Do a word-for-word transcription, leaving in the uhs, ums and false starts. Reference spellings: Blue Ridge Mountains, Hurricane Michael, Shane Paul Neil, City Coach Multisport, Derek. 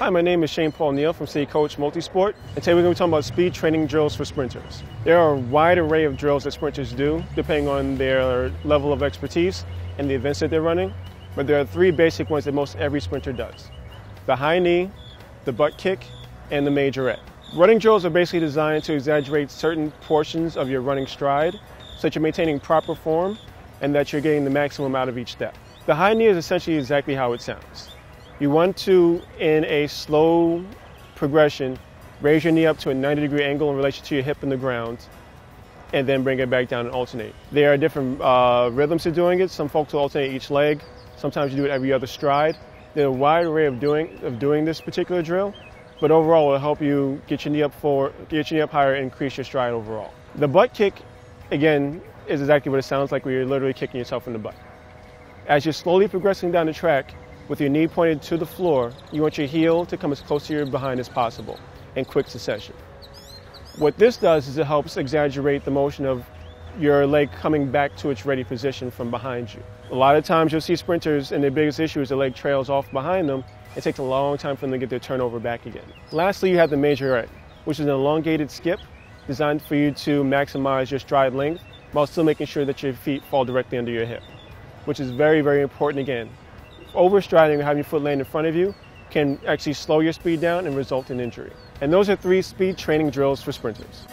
Hi, my name is Shane Paul Neil from City Coach Multisport, and today we're going to be talking about speed training drills for sprinters. There are a wide array of drills that sprinters do depending on their level of expertise and the events that they're running, but there are three basic ones that most every sprinter does: the high knee, the butt kick, and the majorette. Running drills are basically designed to exaggerate certain portions of your running stride so that you're maintaining proper form and that you're getting the maximum out of each step. The high knee is essentially exactly how it sounds. You want to, in a slow progression, raise your knee up to a ninety degree angle in relation to your hip and the ground, and then bring it back down and alternate. There are different uh, rhythms to doing it. Some folks will alternate each leg. Sometimes you do it every other stride. There are a wide array of doing, of doing this particular drill, but overall it will help you get your knee up forward, get your knee up higher, and increase your stride overall. The butt kick, again, is exactly what it sounds like, where you're literally kicking yourself in the butt. As you're slowly progressing down the track, with your knee pointed to the floor, you want your heel to come as close to your behind as possible in quick succession. What this does is it helps exaggerate the motion of your leg coming back to its ready position from behind you. A lot of times you'll see sprinters, and their biggest issue is the leg trails off behind them. It takes a long time for them to get their turnover back again. Lastly, you have the majorette, which is an elongated skip designed for you to maximize your stride length while still making sure that your feet fall directly under your hip, which is very, very important again. Overstriding and having your foot land in front of you can actually slow your speed down and result in injury. And those are three speed training drills for sprinters.